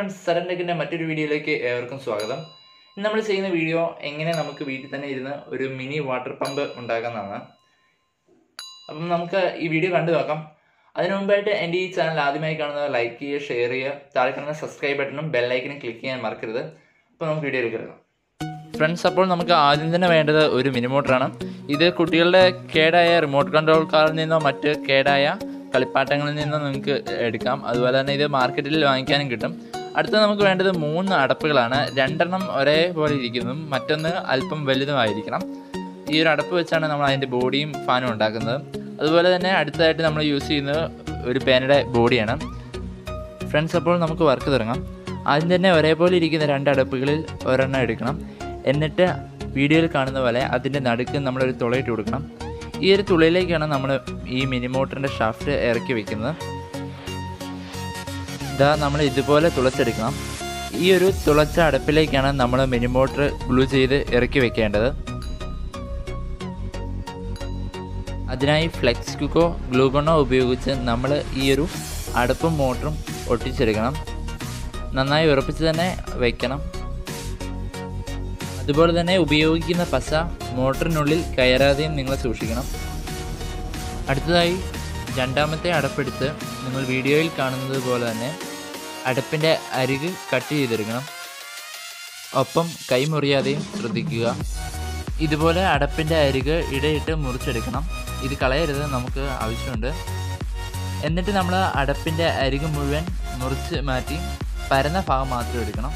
friends, Sarandakkinte മറ്റൊരു വീഡിയോയിലേക്ക് ഏവർക്കും സ്വാഗതം. ഇന്ന് നമ്മൾ ചെയ്യുന്ന വീഡിയോ എങ്ങനെ നമുക്ക് വീട്ടിൽ തന്നെ ഇരുന്ന് ഒരു മിനി വാട്ടർ പമ്പ് ഉണ്ടാക്കാനാണ്. അപ്പോൾ നമുക്ക് ഈ വീഡിയോ കണ്ടു നോക്കാം. അതിനു മുൻപായിട്ട് എൻ്റെ ഈ ചാനൽ ആദ്യമായി കാണുന്നവർ ലൈക്ക് ചെയ്യുക, ഷെയർ ചെയ്യുക, താഴെ കാണുന്ന സബ്സ്ക്രൈബ് ബട്ടണും ബെൽ ഐക്കനും ക്ലിക്ക് ചെയ്യാൻ മറക്കരുത്. അപ്പോൾ നമുക്ക് വീഡിയോയിലേക്ക് കിടക്കാം. ഫ്രണ്ട്സ്, അപ്പോൾ നമുക്ക് ആദ്യം തന്നെ വേണ്ടത് ഒരു മിനി മോട്ടറാണ്. ഇത് കുട്ടികളുടെ കേടായ റിമോട്ട് കൺട്രോൾ കാറിൽ നിന്നോ മറ്റ് കേടായ കളിപ്പാട്ടങ്ങളിൽ നിന്ന് നമുക്ക് എടുക്കാം. അതുപോലെ തന്നെ ഇത് മാർക്കറ്റിൽ വാങ്ങിക്കാനും കിട്ടും. അടുത്ത നമുക്ക് വേണ്ടത് 3 അടപ്പുകളാണ്. 2 എണ്ണം ഒരേപോലെ ഇരിക്കുന്നതും മറ്റൊന്ന് അല്പം വലുതുമായിരിക്കണം. ഈ ഒരു അടപ്പ് വെച്ചാണ് നമ്മൾ അതിൻ്റെ ബോഡിയും ഫാനും ഉണ്ടാക്കുന്നത്. അതുപോലെ തന്നെ അടുത്തതായിട്ട് നമ്മൾ യൂസ് ചെയ്യുന്നത് ഒരു പേനയുടെ ബോഡിയാണ്. ഫ്രണ്ട്സ്, അപ്പോൾ നമുക്ക് വർക്ക് തുടങ്ങാം. ആദ്യം തന്നെ ഒരേപോലെ ഇരിക്കുന്ന 2 അടപ്പുകളിൽ ഒരെണ്ണം എടുക്കണം. എന്നിട്ട് വീഡിയോയിൽ കാണുന്ന പോലെ അതിൻ്റെ നടുക്ക് നമ്മളൊരു തുളയിട്ട് കൊടുക്കണം. ഈ ഒരു തുള്ളിയിലേക്കാണ് നമ്മൾ ഈ മിനി മോട്ടറിൻ്റെ ഷാഫ്റ്റ് ഇറക്കി വയ്ക്കുന്നത്. ഇതാ നമ്മൾ ഇതുപോലെ തുളച്ചെടുക്കണം. ഈ ഒരു തുളച്ച അടപ്പിലേക്കാണ് നമ്മൾ മിനി മോട്ടർ ഗ്ലൂ ചെയ്ത് ഇറക്കി വയ്ക്കേണ്ടത്. അതിനായി ഫ്ലെക്സ് കുക്കോ ഗ്ലൂ ഗണ്ണോ ഉപയോഗിച്ച് നമ്മൾ ഈ ഒരു അടപ്പും മോട്ടറും ഒട്ടിച്ചെടുക്കണം. നന്നായി ഉറപ്പിച്ച് തന്നെ വയ്ക്കണം. അതുപോലെ തന്നെ ഉപയോഗിക്കുന്ന പശ മോട്ടറിനുള്ളിൽ കയറാതെയും നിങ്ങൾ സൂക്ഷിക്കണം. അടുത്തതായി 2-മത്തെ അടപ്പെടുത്ത് നിങ്ങൾ വീഡിയോയിൽ കാണുന്നത് പോലെ തന്നെ അടപ്പിൻ്റെ അരിക് കട്ട് ചെയ്തെടുക്കണം. ഒപ്പം കൈ മുറിയാതെയും ശ്രദ്ധിക്കുക. ഇതുപോലെ അടപ്പിൻ്റെ അരിക് ഇടയിട്ട് മുറിച്ചെടുക്കണം. ഇത് കളയരുത്, നമുക്ക് ആവശ്യമുണ്ട്. എന്നിട്ട് നമ്മൾ അടപ്പിൻ്റെ അരിക് മുഴുവൻ മുറിച്ച് മാറ്റി പരന്ന ഭാഗം മാത്രം എടുക്കണം.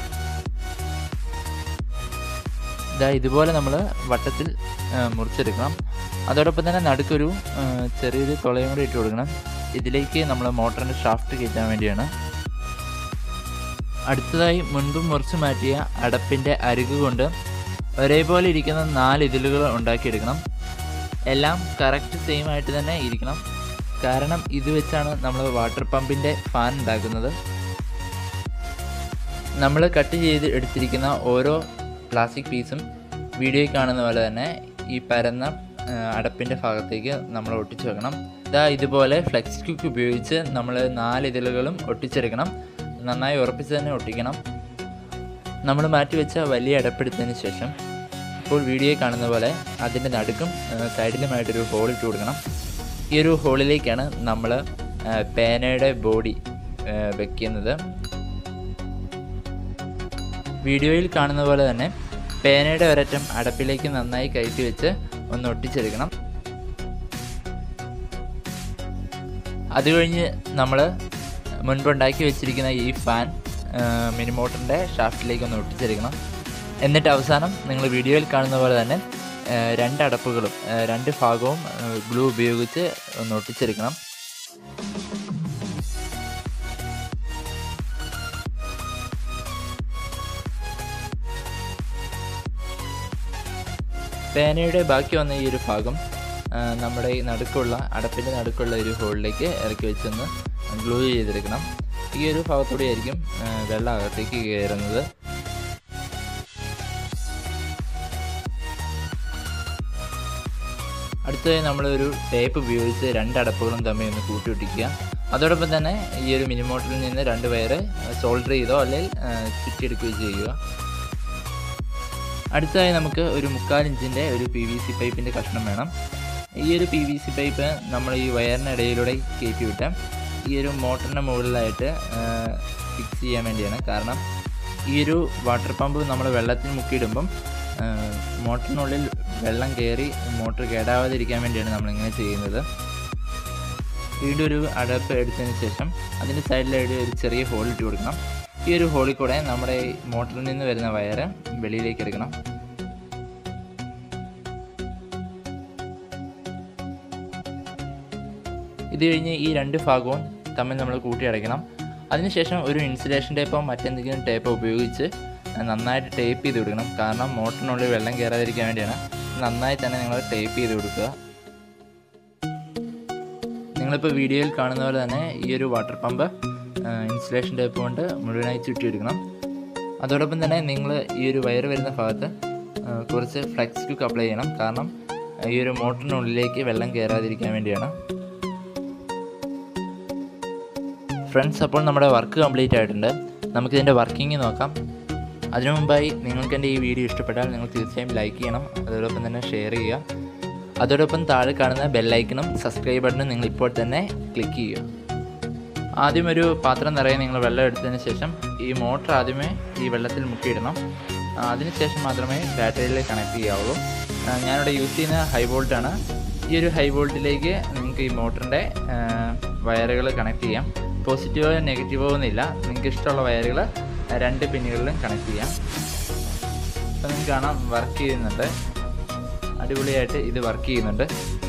ഇതുപോലെ നമ്മൾ വട്ടത്തിൽ മുറിച്ചെടുക്കണം. അതോടൊപ്പം തന്നെ നടുക്കൊരു ചെറിയൊരു തുളയും കൂടി ഇട്ട് കൊടുക്കണം. ഇതിലേക്ക് നമ്മൾ മോട്ടറിൻ്റെ ഷാഫ്റ്റ് കയറ്റാൻ വേണ്ടിയാണ്. അടുത്തതായി മുൻപ് മുറിച്ച് മാറ്റിയ അടപ്പിൻ്റെ അരികു കൊണ്ട് ഒരേപോലെ ഇരിക്കുന്ന 4 ഇതിലുകൾ ഉണ്ടാക്കിയെടുക്കണം. എല്ലാം കറക്റ്റ് സെയിം ആയിട്ട് തന്നെ ഇരിക്കണം. കാരണം ഇത് വെച്ചാണ് നമ്മൾ വാട്ടർ പമ്പിൻ്റെ ഫാൻ ഉണ്ടാക്കുന്നത്. നമ്മൾ കട്ട് ചെയ്ത് എടുത്തിരിക്കുന്ന ഓരോ പ്ലാസ്റ്റിക് പീസും വീഡിയോയിൽ കാണുന്ന പോലെ തന്നെ ഈ പരന്ന അടപ്പിൻ്റെ ഭാഗത്തേക്ക് നമ്മൾ ഒട്ടിച്ചു വെക്കണം. ഇതുപോലെ ഫ്ലെക്സ് കുക്ക് ഉപയോഗിച്ച് നമ്മൾ 4 ഇതിലുകളും ഒട്ടിച്ചെടുക്കണം. നന്നായി ഉറപ്പിച്ച് തന്നെ ഒട്ടിക്കണം. നമ്മൾ മാറ്റിവെച്ച വലിയ അടപ്പെടുത്തതിന് ശേഷം ഇപ്പോൾ വീഡിയോയിൽ കാണുന്ന പോലെ അതിൻ്റെ നടുക്കും സൈഡിലുമായിട്ടൊരു ഹോൾ ഇട്ട് കൊടുക്കണം. ഈ ഒരു ഹോളിലേക്കാണ് നമ്മൾ പേനയുടെ ബോഡി വയ്ക്കുന്നത്. വീഡിയോയിൽ കാണുന്ന പോലെ തന്നെ പേനയുടെ ഒരറ്റം അടപ്പിലേക്ക് നന്നായി കയറ്റി വെച്ച് ഒന്ന് ഒട്ടിച്ചെടുക്കണം. അത് കഴിഞ്ഞ് നമ്മൾ മുൻപുണ്ടാക്കി വെച്ചിരിക്കുന്ന ഈ ഫാൻ മിനി മോട്ടറിൻ്റെ ഷാഫ്റ്റിലേക്ക് ഒന്ന് ഒട്ടിച്ചെടുക്കണം. എന്നിട്ട് അവസാനം നിങ്ങൾ വീഡിയോയിൽ കാണുന്ന പോലെ തന്നെ 2 അടപ്പുകളും 2 ഭാഗവും ഗ്ലൂ ഉപയോഗിച്ച് ഒന്ന് ഒട്ടിച്ചെടുക്കണം. പേനയുടെ ബാക്കി വന്ന ഈ ഒരു ഭാഗം നമ്മുടെ നടുക്കുള്ള അടപ്പിൻ്റെ നടുക്കുള്ള ഒരു ഹോളിലേക്ക് ഇറക്കി വെച്ചൊന്ന് ഗ്ലൂ ചെയ്തെടുക്കണം. ഈ ഒരു ഭാഗത്തൂടെ ആയിരിക്കും വെള്ളം അകത്തേക്ക് കയറുന്നത്. അടുത്തതായി നമ്മളൊരു ടേപ്പ് ഉപയോഗിച്ച് 2 അടപ്പുകളും തമ്മിൽ ഒന്ന് കൂട്ടിയൊട്ടിക്കുക. അതോടൊപ്പം തന്നെ ഈ ഒരു മിനി മോട്ടറിൽ നിന്ന് 2 വയറ് സോൾഡർ ചെയ്തോ അല്ലെങ്കിൽ ചുറ്റിയെടുക്കുകയോ ചെയ്യുക. അടുത്തതായി നമുക്ക് ഒരു 3/4 ഇഞ്ചിൻ്റെ ഒരു PVC പൈപ്പിൻ്റെ കഷ്ണം വേണം. ഈ ഒരു PVC പൈപ്പ് നമ്മൾ ഈ വയറിനിടയിലൂടെ കയറ്റി വിട്ട് ഈ ഒരു മോട്ടറിൻ്റെ മുകളിലായിട്ട് ഫിക്സ് ചെയ്യാൻ വേണ്ടിയാണ്. കാരണം ഈ ഒരു വാട്ടർ പമ്പ് നമ്മൾ വെള്ളത്തിൽ മുക്കിയിടുമ്പം മോട്ടറിനുള്ളിൽ വെള്ളം കയറി മോട്ടർ കേടാവാതിരിക്കാൻ വേണ്ടിയാണ് നമ്മളിങ്ങനെ ചെയ്യുന്നത്. വീണ്ടും ഒരു അടപ്പ് എടുത്തതിന് ശേഷം അതിൻ്റെ സൈഡിലായിട്ട് ഒരു ചെറിയ ഹോൾ ഇട്ട് കൊടുക്കണം. ഈ ഒരു ഹോളിൽ കൂടെ നമ്മുടെ മോട്ടറിൽ നിന്ന് വരുന്ന വയറ് വെളിയിലേക്ക് എടുക്കണം. ഇത് കഴിഞ്ഞ് ഈ 2 ഭാഗവും തമ്മിൽ നമ്മൾ കൂട്ടിയടയ്ക്കണം. അതിനുശേഷം ഒരു ഇൻസുലേഷൻ ടേപ്പോ മറ്റെന്തെങ്കിലും ടേപ്പോ ഉപയോഗിച്ച് നന്നായിട്ട് ടേപ്പ് ചെയ്ത് കൊടുക്കണം. കാരണം മോട്ടറിനുള്ളിൽ വെള്ളം കയറാതിരിക്കാൻ വേണ്ടിയാണ്. നന്നായി തന്നെ നിങ്ങൾ ടേപ്പ് ചെയ്ത് കൊടുക്കുക. നിങ്ങളിപ്പോൾ വീഡിയോയിൽ കാണുന്ന പോലെ തന്നെ ഈ ഒരു വാട്ടർ പമ്പ് ഇൻസുലേഷൻ ടേപ്പ് കൊണ്ട് മുഴുവനായി ചുറ്റിയെടുക്കണം. അതോടൊപ്പം തന്നെ നിങ്ങൾ ഈ ഒരു വയർ വരുന്ന ഭാഗത്ത് കുറച്ച് ഫ്ലെക്സ് കുക്ക് അപ്ലൈ ചെയ്യണം. കാരണം ഈ ഒരു മോട്ടറിനുള്ളിലേക്ക് വെള്ളം കയറാതിരിക്കാൻ വേണ്ടിയാണ്. ഫ്രണ്ട്സ്, അപ്പോൾ നമ്മുടെ വർക്ക് കംപ്ലീറ്റ് ആയിട്ടുണ്ട്. നമുക്കിതിൻ്റെ വർക്കിംഗ് നോക്കാം. അതിനു മുമ്പായി നിങ്ങൾക്ക് എൻ്റെ ഈ വീഡിയോ ഇഷ്ടപ്പെട്ടാൽ നിങ്ങൾ തീർച്ചയായും ലൈക്ക് ചെയ്യണം, അതോടൊപ്പം തന്നെ ഷെയർ ചെയ്യുക. അതോടൊപ്പം താഴെ കാണുന്ന ബെല്ലൈക്കണും സബ്സ്ക്രൈബ് ബട്ടണും നിങ്ങളിപ്പോൾ തന്നെ ക്ലിക്ക് ചെയ്യുക. ആദ്യം ഒരു പാത്രം നിറയെ നിങ്ങൾ വെള്ളം എടുത്തതിന് ശേഷം ഈ മോട്ടർ ആദ്യമേ ഈ വെള്ളത്തിൽ മുക്കിയിടണം. അതിനുശേഷം മാത്രമേ ബാറ്ററിയിൽ കണക്ട് ചെയ്യാവുള്ളൂ. ഞാനിവിടെ യൂസ് ചെയ്യുന്ന ഹൈ വോൾട്ടാണ്. ഈ ഒരു ഹൈ വോൾട്ടിലേക്ക് നിങ്ങൾക്ക് ഈ മോട്ടറിൻ്റെ വയറുകൾ കണക്ട് ചെയ്യാം. പോസിറ്റീവോ നെഗറ്റീവോ ഒന്നുമില്ല, നിങ്ങൾക്ക് ഇഷ്ടമുള്ള വയറുകൾ രണ്ട് പിന്നുകളിലും കണക്ട് ചെയ്യാം. അപ്പോൾ നിങ്ങൾക്ക് കാണാം വർക്ക് ചെയ്യുന്നുണ്ട്, അടിപൊളിയായിട്ട് ഇത് വർക്ക് ചെയ്യുന്നുണ്ട്.